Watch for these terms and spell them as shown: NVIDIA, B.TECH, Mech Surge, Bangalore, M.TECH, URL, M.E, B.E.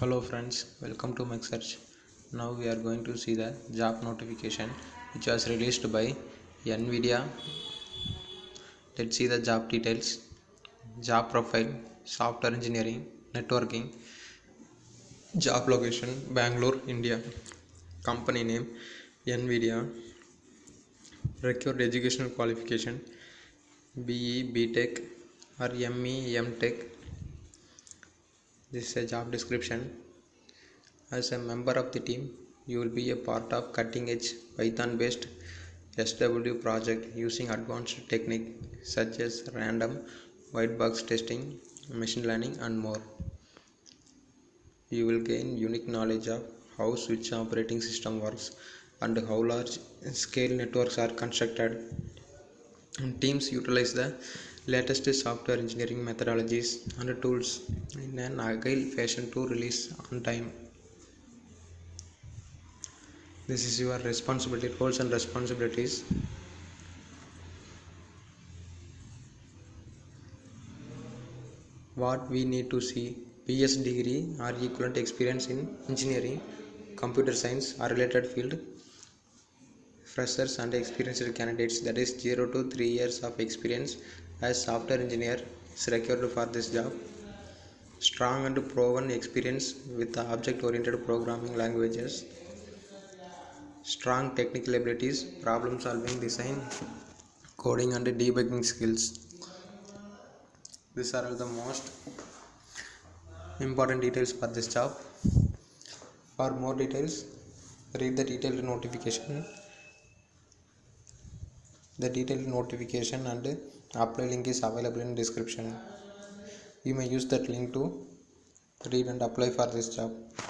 Hello friends, welcome to Mech Surge. Now we are going to see the job notification which was released by NVIDIA. Let's see the job details. Job profile, software engineering, networking. Job location, Bangalore, India. Company name, NVIDIA. Required educational qualification, B.E, B.TECH or M.E, M.TECH. This is a job description. As a member of the team, you will be a part of cutting-edge Python-based SW project using advanced techniques such as random white box testing, machine learning and more. You will gain unique knowledge of how switch operating system works and how large scale networks are constructed. And teams utilize the latest software engineering methodologies and tools in an agile fashion to release on time. This is your responsibility, roles and responsibilities. What we need to see: B.S degree or equivalent experience in engineering, computer science or related field. Freshers and experienced candidates, that is 0 to 3 years of experience as software engineer is required for this job. Strong and proven experience with object-oriented programming languages. Strong technical abilities, problem-solving, design, coding and debugging skills. These are the most important details for this job. For more details, read the detailed notification. The detailed notification and apply link is available in description. You may use that link to read and apply for this job.